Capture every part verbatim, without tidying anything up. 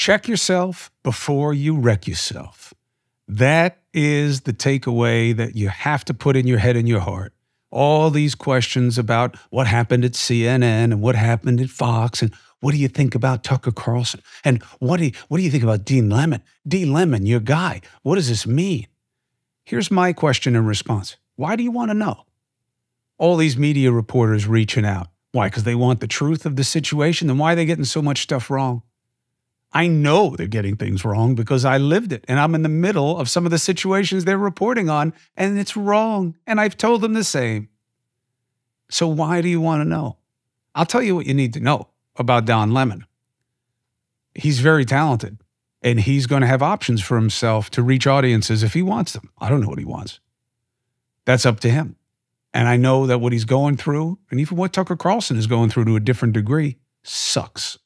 Check yourself before you wreck yourself. That is the takeaway that you have to put in your head and your heart. All these questions about what happened at C N N and what happened at Fox, and what do you think about Tucker Carlson? And what do you, what do you think about Dean Lemon? Dean Lemon, your guy, what does this mean? Here's my question and response. Why do you want to know? All these media reporters reaching out. Why? Because they want the truth of the situation? Then why are they getting so much stuff wrong? I know they're getting things wrong because I lived it, and I'm in the middle of some of the situations they're reporting on, and it's wrong, and I've told them the same. So why do you want to know? I'll tell you what you need to know about Don Lemon. He's very talented, and he's going to have options for himself to reach audiences if he wants them. I don't know what he wants. That's up to him. And I know that what he's going through, and even what Tucker Carlson is going through to a different degree, sucks.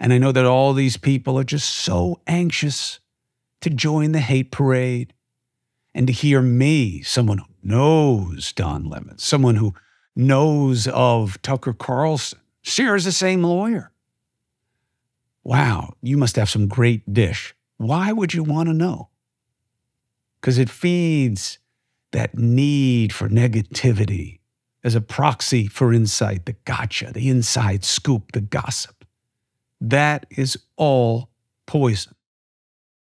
And I know that all these people are just so anxious to join the hate parade and to hear me, someone who knows Don Lemon, someone who knows of Tucker Carlson, shares the same lawyer. Wow, you must have some great dish. Why would you want to know? Because it feeds that need for negativity as a proxy for insight, the gotcha, the inside scoop, the gossip. That is all poison.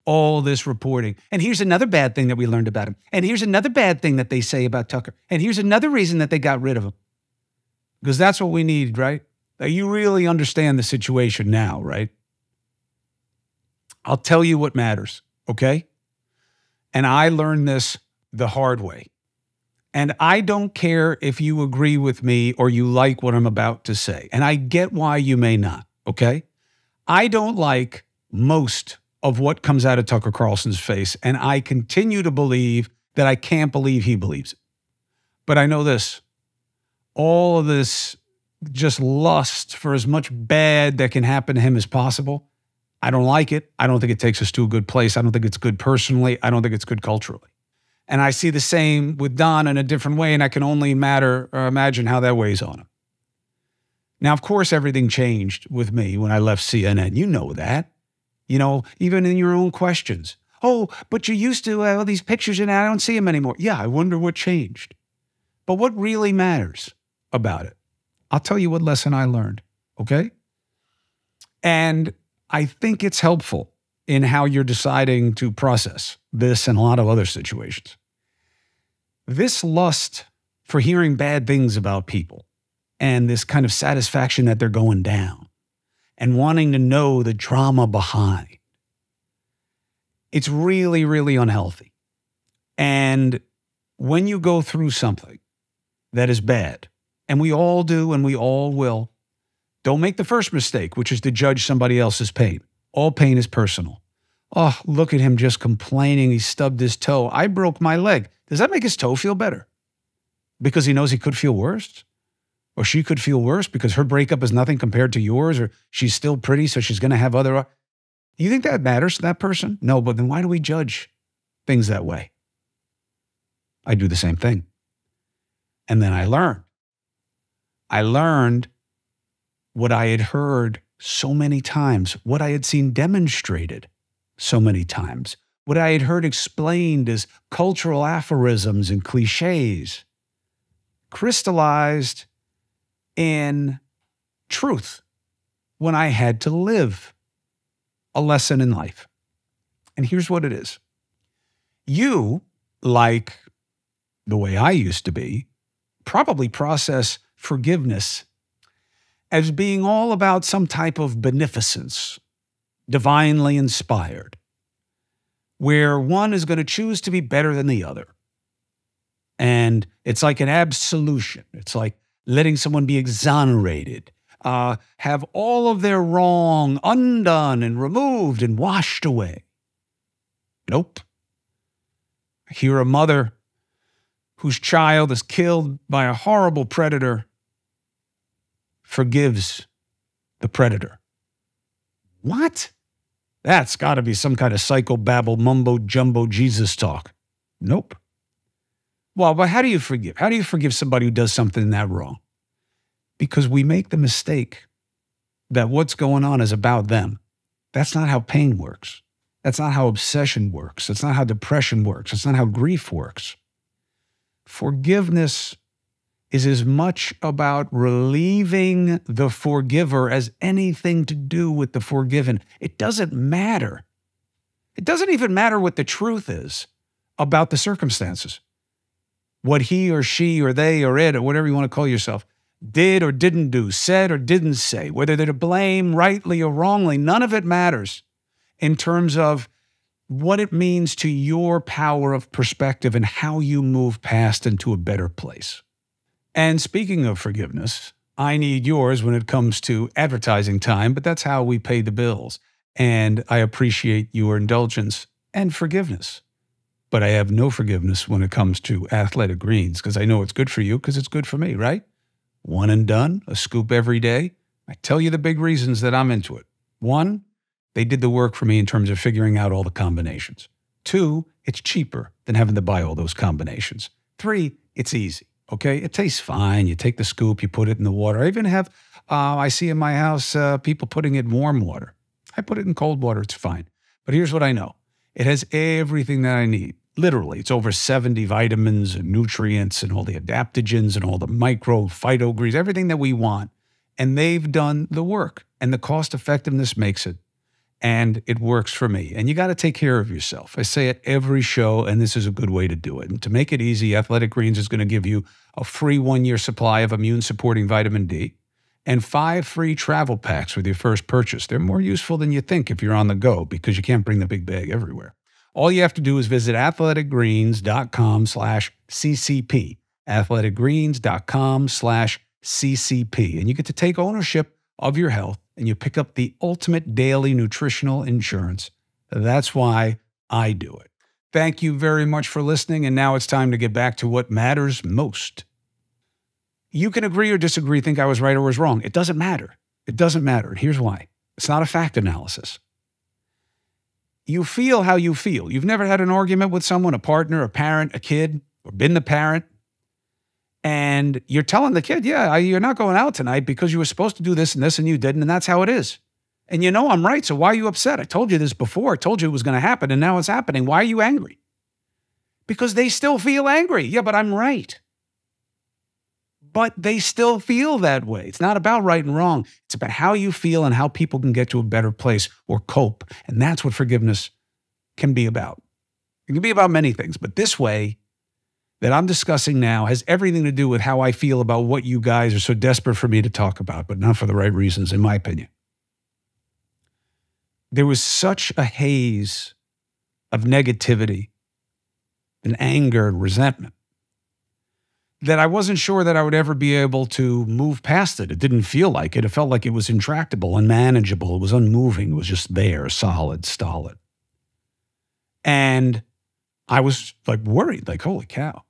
All this reporting. And here's another bad thing that we learned about him. And here's another bad thing that they say about Tucker. And here's another reason that they got rid of him. Because that's what we need, right? Now, you really understand the situation now, right? I'll tell you what matters, okay? And I learned this the hard way. And I don't care if you agree with me or you like what I'm about to say. And I get why you may not, okay? I don't like most of what comes out of Tucker Carlson's face, and I continue to believe that I can't believe he believes it. But I know this. All of this just lust for as much bad that can happen to him as possible, I don't like it. I don't think it takes us to a good place. I don't think it's good personally. I don't think it's good culturally. And I see the same with Don in a different way, and I can only matter or imagine how that weighs on him. Now, of course, everything changed with me when I left C N N. You know that. You know, even in your own questions. Oh, but you used to have all these pictures and I don't see them anymore. Yeah, I wonder what changed. But what really matters about it? I'll tell you what lesson I learned, okay? And I think it's helpful in how you're deciding to process this and a lot of other situations. This lust for hearing bad things about people, and this kind of satisfaction that they're going down and wanting to know the drama behind. It's really, really unhealthy. And when you go through something that is bad, and we all do and we all will, don't make the first mistake, which is to judge somebody else's pain. All pain is personal. Oh, look at him just complaining. He stubbed his toe. I broke my leg. Does that make his toe feel better? Because he knows he could feel worse? Or she could feel worse because her breakup is nothing compared to yours, or she's still pretty, so she's going to have other... You think that matters to that person? No, but then why do we judge things that way? I do the same thing. And then I learned. I learned what I had heard so many times, what I had seen demonstrated so many times, what I had heard explained as cultural aphorisms and cliches, crystallized in truth when I had to live a lesson in life. And here's what it is. You, like the way I used to be, probably process forgiveness as being all about some type of beneficence, divinely inspired, where one is going to choose to be better than the other. And it's like an absolution. It's like letting someone be exonerated, uh, have all of their wrong undone and removed and washed away. Nope. I hear a mother whose child is killed by a horrible predator forgives the predator. What? That's got to be some kind of psychobabble mumbo-jumbo Jesus talk. Nope. Well, but how do you forgive? How do you forgive somebody who does something that wrong? Because we make the mistake that what's going on is about them That's not how pain works. That's not how obsession works. That's not how depression works. That's not how grief works. Forgiveness is as much about relieving the forgiver as anything to do with the forgiven. It doesn't matter. It doesn't even matter what the truth is about the circumstances. What he or she or they or it or whatever you want to call yourself did or didn't do, said or didn't say, whether they're to blame rightly or wrongly, none of it matters in terms of what it means to your power of perspective and how you move past into a better place. And speaking of forgiveness, I need yours when it comes to advertising time, but that's how we pay the bills. And I appreciate your indulgence and forgiveness. But I have no forgiveness when it comes to Athletic Greens, because I know it's good for you because it's good for me, right? One and done, a scoop every day. I tell you the big reasons that I'm into it. One, they did the work for me in terms of figuring out all the combinations. Two, it's cheaper than having to buy all those combinations. Three, it's easy, okay? It tastes fine. You take the scoop, you put it in the water. I even have, uh, I see in my house, uh, people putting it in warm water. I put it in cold water, it's fine. But here's what I know. It has everything that I need. Literally, it's over seventy vitamins and nutrients and all the adaptogens and all the micro phytogreens, everything that we want. And they've done the work. And the cost effectiveness makes it. And it works for me. And you got to take care of yourself. I say it every show, and this is a good way to do it. And to make it easy, Athletic Greens is going to give you a free one-year supply of immune-supporting vitamin D and five free travel packs with your first purchase. They're more useful than you think if you're on the go because you can't bring the big bag everywhere. All you have to do is visit athletic greens dot com slash C C P, athletic greens dot com slash C C P, and you get to take ownership of your health, and you pick up the ultimate daily nutritional insurance. That's why I do it. Thank you very much for listening, and now it's time to get back to what matters most. You can agree or disagree, think I was right or was wrong. It doesn't matter. It doesn't matter. Here's why. It's not a fact analysis. You feel how you feel. You've never had an argument with someone, a partner, a parent, a kid, or been the parent. And you're telling the kid, yeah, you're not going out tonight because you were supposed to do this and this and you didn't, and that's how it is. And you know I'm right, so why are you upset? I told you this before. I told you it was going to happen, and now it's happening. Why are you angry? Because they still feel angry. Yeah, but I'm right. But they still feel that way. It's not about right and wrong. It's about how you feel and how people can get to a better place or cope. And that's what forgiveness can be about. It can be about many things, but this way that I'm discussing now has everything to do with how I feel about what you guys are so desperate for me to talk about, but not for the right reasons, in my opinion. There was such a haze of negativity and anger and resentment that I wasn't sure that I would ever be able to move past it. It didn't feel like it. It felt like it was intractable, unmanageable. It was unmoving. It was just there, solid, stolid. And I was like worried, like, holy cow.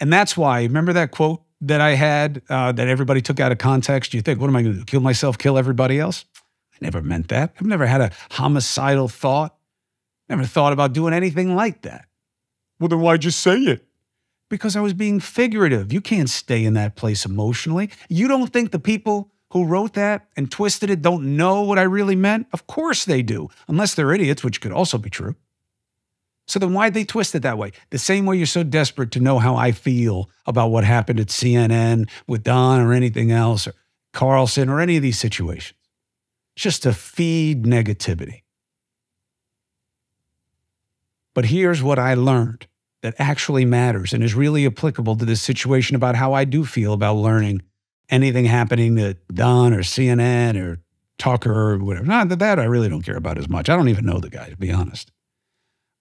And that's why, remember that quote that I had uh, that everybody took out of context? You think, what am I going to do? Kill myself, kill everybody else? I never meant that. I've never had a homicidal thought. Never thought about doing anything like that. Well, then why'd you say it? Because I was being figurative. You can't stay in that place emotionally. You don't think the people who wrote that and twisted it don't know what I really meant? Of course they do, unless they're idiots, which could also be true. So then why'd they twist it that way? The same way you're so desperate to know how I feel about what happened at C N N with Don or anything else or Carlson or any of these situations. Just to feed negativity. But here's what I learned that actually matters and is really applicable to this situation about how I do feel about learning anything happening to Don or C N N or Tucker or whatever. Not that, that I really don't care about as much. I don't even know the guy, to be honest.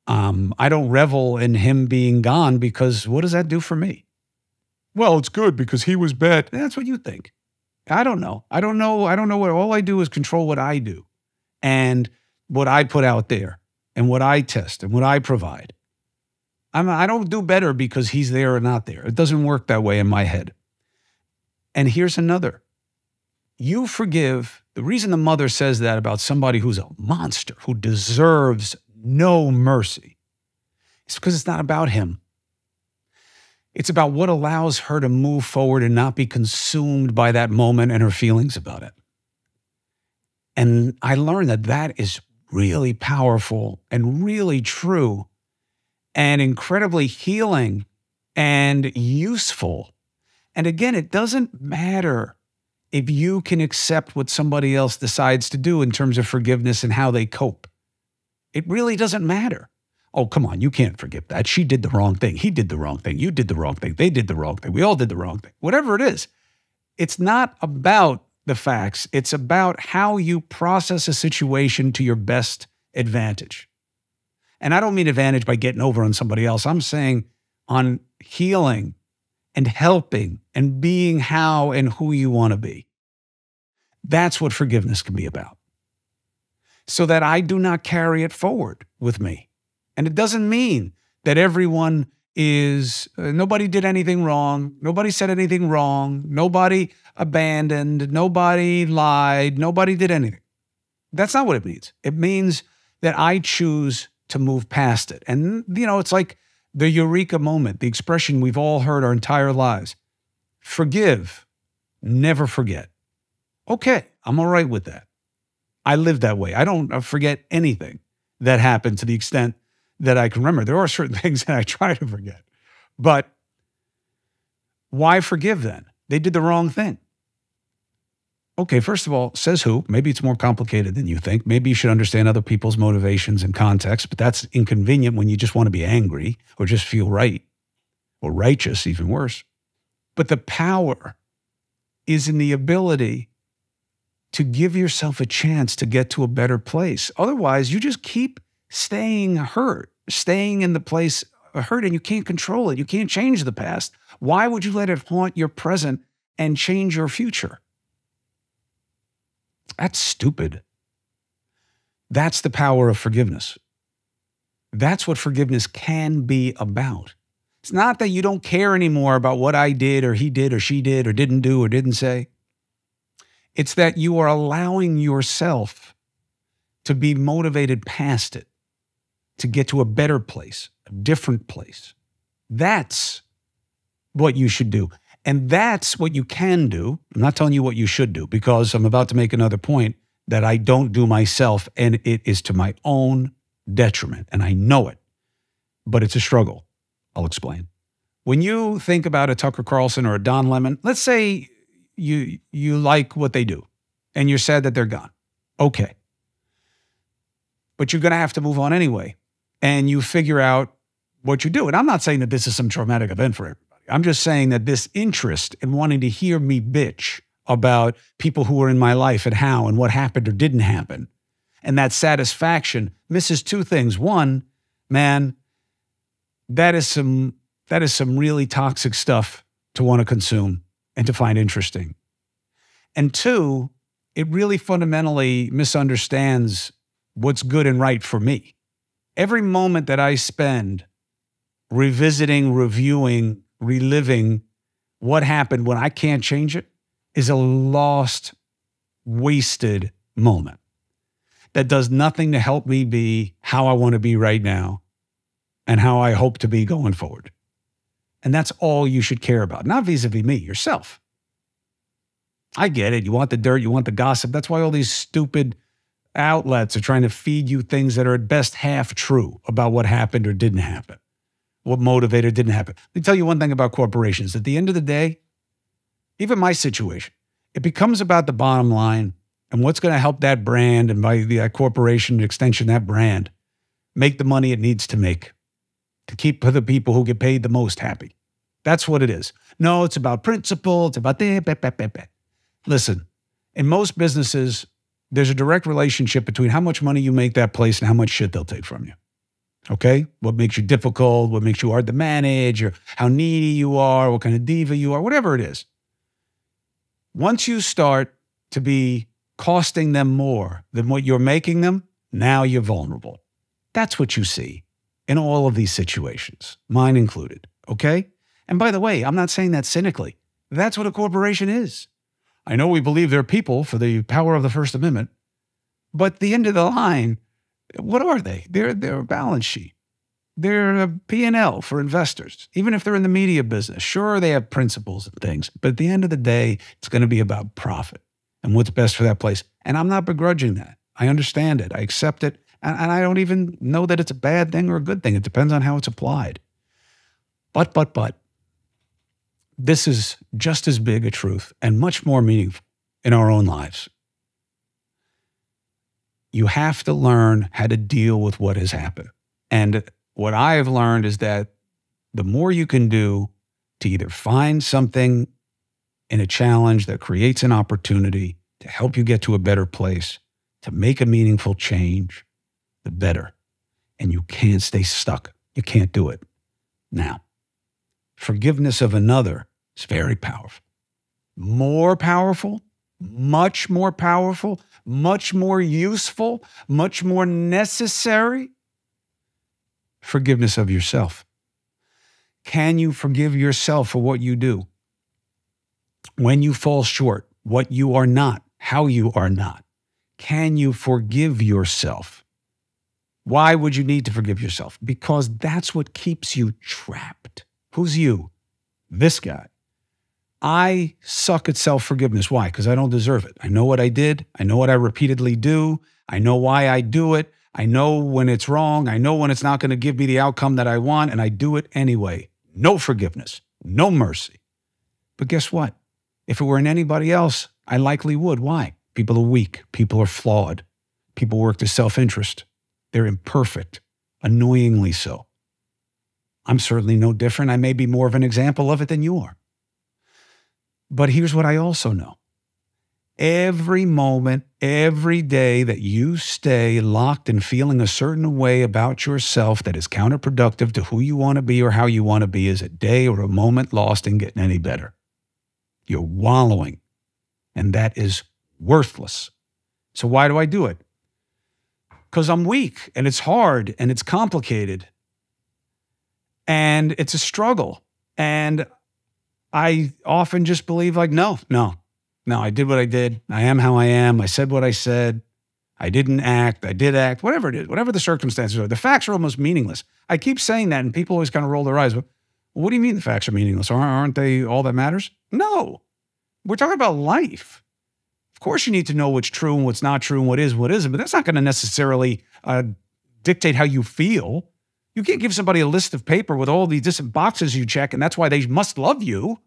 Um, I don't revel in him being gone because what does that do for me? Well, it's good because he was bad. That's what you think. I don't know. I don't know. I don't know what all I do is control what I do and what I put out there and what I test and what I provide. I'm, I don't do better because he's there or not there. It doesn't work that way in my head. And here's another. You forgive. The reason the mother says that about somebody who's a monster, who deserves no mercy. It's because it's not about him. It's about what allows her to move forward and not be consumed by that moment and her feelings about it. And I learned that that is really powerful and really true and incredibly healing and useful. And again, it doesn't matter if you can accept what somebody else decides to do in terms of forgiveness and how they cope. It really doesn't matter. Oh, come on, you can't forgive that. She did the wrong thing. He did the wrong thing. You did the wrong thing. They did the wrong thing. We all did the wrong thing. Whatever it is, it's not about the facts. It's about how you process a situation to your best advantage. And I don't mean advantage by getting over on somebody else. I'm saying on healing and helping and being how and who you want to be. That's what forgiveness can be about. So that I do not carry it forward with me. And it doesn't mean that everyone is, uh, nobody did anything wrong, nobody said anything wrong, nobody abandoned, nobody lied, nobody did anything. That's not what it means. It means that I choose to move past it. And, you know, it's like the eureka moment, the expression we've all heard our entire lives. Forgive, never forget. Okay, I'm all right with that. I live that way. I don't forget anything that happened to the extent that I can remember. There are certain things that I try to forget. But why forgive then? They did the wrong thing. Okay, first of all, says who? Maybe it's more complicated than you think. Maybe you should understand other people's motivations and context, but that's inconvenient when you just want to be angry or just feel right or righteous, even worse. But the power is in the ability to give yourself a chance to get to a better place. Otherwise, you just keep staying hurt, staying in the place hurt, and you can't control it. You can't change the past. Why would you let it haunt your present and change your future? That's stupid. That's the power of forgiveness. That's what forgiveness can be about. It's not that you don't care anymore about what I did or he did or she did or didn't do or didn't say. It's that you are allowing yourself to be motivated past it, to get to a better place, a different place. That's what you should do. And that's what you can do. I'm not telling you what you should do, because I'm about to make another point that I don't do myself, and it is to my own detriment, and I know it. But it's a struggle. I'll explain. When you think about a Tucker Carlson or a Don Lemon, let's say you, you like what they do, and you're sad that they're gone. Okay. But you're going to have to move on anyway. And you figure out what you do. And I'm not saying that this is some traumatic event for everybody. I'm just saying that this interest in wanting to hear me bitch about people who were in my life and how and what happened or didn't happen, and that satisfaction misses two things. One, man, that is some, that is some really toxic stuff to want to consume and to find interesting. And two, it really fundamentally misunderstands what's good and right for me. Every moment that I spend revisiting, reviewing, reliving what happened when I can't change it is a lost, wasted moment that does nothing to help me be how I want to be right now and how I hope to be going forward. And that's all you should care about, not vis-a-vis me, yourself. I get it. You want the dirt, you want the gossip. That's why all these stupid outlets are trying to feed you things that are at best half true about what happened or didn't happen, what motivated didn't happen. Let me tell you one thing about corporations. At the end of the day, even my situation, it becomes about the bottom line and what's going to help that brand and by the corporation and extension of that brand make the money it needs to make to keep the people who get paid the most happy. That's what it is. No, it's about principle. It's about the bah, bah, bah, bah. Listen, in most businesses, there's a direct relationship between how much money you make that place and how much shit they'll take from you, okay? What makes you difficult, what makes you hard to manage, or how needy you are, what kind of diva you are, whatever it is. Once you start to be costing them more than what you're making them, now you're vulnerable. That's what you see in all of these situations, mine included, okay? And by the way, I'm not saying that cynically. That's what a corporation is. I know we believe they're people for the power of the First Amendment, but at the end of the line, what are they? They're, they're a balance sheet. They're a P and L for investors. Even if they're in the media business, sure, they have principles and things, but at the end of the day, it's going to be about profit and what's best for that place. And I'm not begrudging that. I understand it. I accept it. And, and I don't even know that it's a bad thing or a good thing. It depends on how it's applied. But, but, but, this is just as big a truth and much more meaningful in our own lives. You have to learn how to deal with what has happened. And what I have learned is that the more you can do to either find something in a challenge that creates an opportunity to help you get to a better place, to make a meaningful change, the better. And you can't stay stuck. You can't do it. Now, forgiveness of another is very powerful. More powerful, much more powerful, much more useful, much more necessary. Forgiveness of yourself. Can you forgive yourself for what you do? When you fall short, what you are not, how you are not. Can you forgive yourself? Why would you need to forgive yourself? Because that's what keeps you trapped. Who's you? This guy. I suck at self-forgiveness. Why? Because I don't deserve it. I know what I did. I know what I repeatedly do. I know why I do it. I know when it's wrong. I know when it's not going to give me the outcome that I want, and I do it anyway. No forgiveness. No mercy. But guess what? If it were in anybody else, I likely would. Why? People are weak. People are flawed. People work to self-interest. They're imperfect, annoyingly so. I'm certainly no different. I may be more of an example of it than you are. But here's what I also know. Every moment, every day that you stay locked in feeling a certain way about yourself that is counterproductive to who you want to be or how you want to be is a day or a moment lost in getting any better. You're wallowing, and that is worthless. So why do I do it? Because I'm weak, and it's hard, and it's complicated, and it's a struggle. And I often just believe, like, no, no. No, I did what I did. I am how I am. I said what I said. I didn't act. I did act. Whatever it is, whatever the circumstances are, the facts are almost meaningless. I keep saying that, and people always kind of roll their eyes. Well, what do you mean the facts are meaningless? Aren't they all that matters? No. We're talking about life. Of course you need to know what's true and what's not true and what is, what isn't, but that's not going to necessarily uh, dictate how you feel. You can't give somebody a list of paper with all these different boxes you check, and that's why they must love you.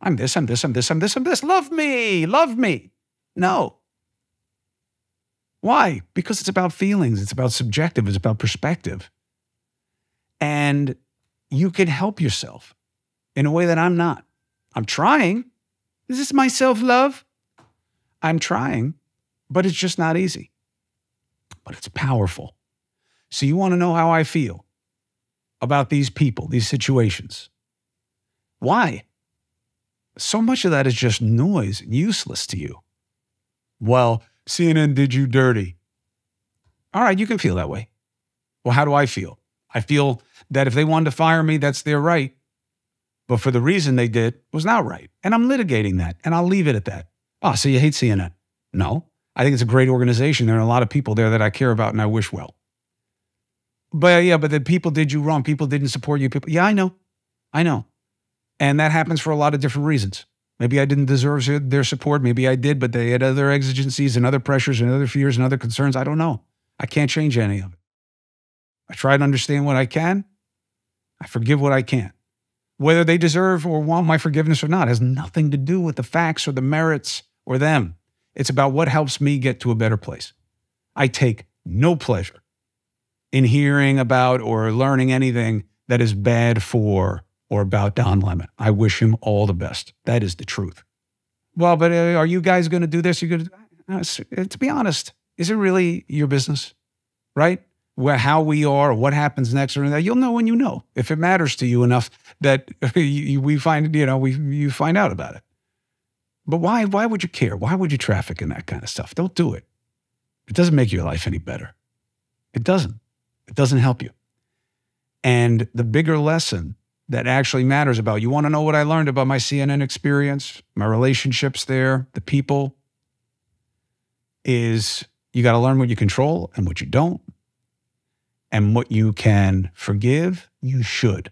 I'm this, I'm this, I'm this, I'm this, I'm this. Love me, love me. No. Why? Because it's about feelings. It's about subjective. It's about perspective. And you can help yourself in a way that I'm not. I'm trying. Is this my self-love? I'm trying, but it's just not easy. But it's powerful. So you want to know how I feel about these people, these situations. Why? So much of that is just noise and useless to you. Well, C N N did you dirty. All right, you can feel that way. Well, how do I feel? I feel that if they wanted to fire me, that's their right. But for the reason they did was not right. And I'm litigating that, and I'll leave it at that. Oh, so you hate C N N? No. I think it's a great organization. There are a lot of people there that I care about and I wish well. But yeah, but the people did you wrong. People didn't support you. People, yeah, I know. I know. And that happens for a lot of different reasons. Maybe I didn't deserve their support. Maybe I did, but they had other exigencies and other pressures and other fears and other concerns. I don't know. I can't change any of it. I try to understand what I can. I forgive what I can. Whether they deserve or want my forgiveness or not has nothing to do with the facts or the merits or them. It's about what helps me get to a better place. I take no pleasure in hearing about or learning anything that is bad for or about Don Lemon. I wish him all the best. That is the truth. Well, but uh, are you guys going to do this? You're going to, uh, to be honest, is it really your business, right? Where, how we are, or what happens next, or that you'll know when you know. If it matters to you enough that you, we find, you know, we you find out about it. But why? Why would you care? Why would you traffic in that kind of stuff? Don't do it. It doesn't make your life any better. It doesn't. It doesn't help you. And the bigger lesson that actually matters about. You want to know what I learned about my C N N experience, my relationships there, the people, is you got to learn what you control and what you don't, and what you can forgive, you should.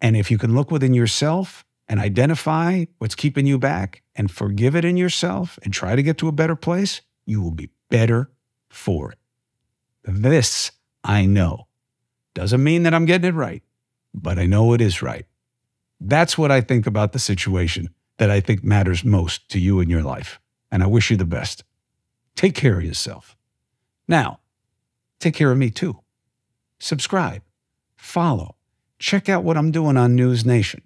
And if you can look within yourself and identify what's keeping you back and forgive it in yourself and try to get to a better place, you will be better for it. This I know. Doesn't mean that I'm getting it right, but I know it is right. That's what I think about the situation that I think matters most to you in your life. And I wish you the best. Take care of yourself. Now, take care of me too. Subscribe, follow, check out what I'm doing on News Nation.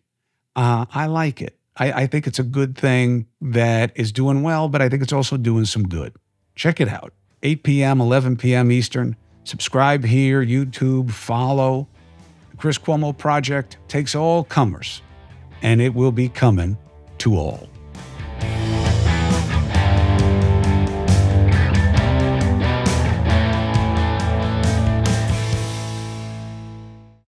Uh, I like it. I, I think it's a good thing that is doing well, but I think it's also doing some good. Check it out. eight p m, eleven p m Eastern. Subscribe here, YouTube, follow. The Chris Cuomo Project takes all comers, and it will be coming to all.